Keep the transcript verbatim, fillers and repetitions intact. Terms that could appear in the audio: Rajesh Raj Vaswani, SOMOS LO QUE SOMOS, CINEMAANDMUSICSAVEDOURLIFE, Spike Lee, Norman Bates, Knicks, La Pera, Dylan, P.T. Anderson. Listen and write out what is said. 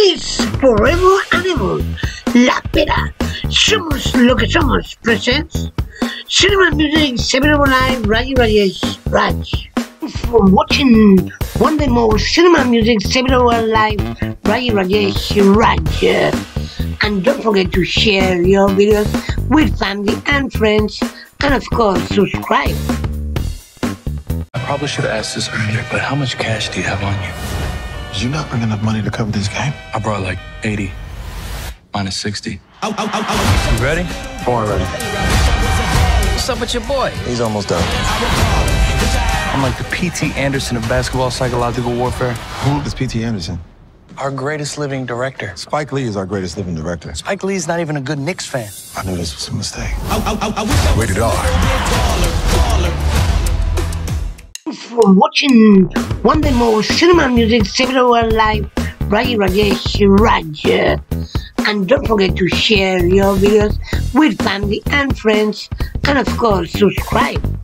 It's Forever Animal, La Pera, Somos Lo Que Somos presents Cinema and Music Saved Our Life, Rajesh Raj Vaswani. Watching one day more Cinema and Music Saved Our Life, Rajesh Raj. And don't forget to share your videos with family and friends, and of course subscribe. I probably should have asked this earlier, but how much cash do you have on you? Did you not bring enough money to cover this game? I brought like eighty, minus sixty. Ow, ow, ow, ow. You ready? Born ready. What's up with your boy? He's almost done. I'm like the P T Anderson of basketball psychological warfare. Who is P T Anderson? Our greatest living director. Spike Lee is our greatest living director. Spike Lee's not even a good Knicks fan. I knew this was a mistake. Ow, ow, ow, ow. Rated R. For watching one day more Cinema and Music Saved Our Life, Rajesh Raj. And don't forget to share your videos with family and friends, and of course subscribe.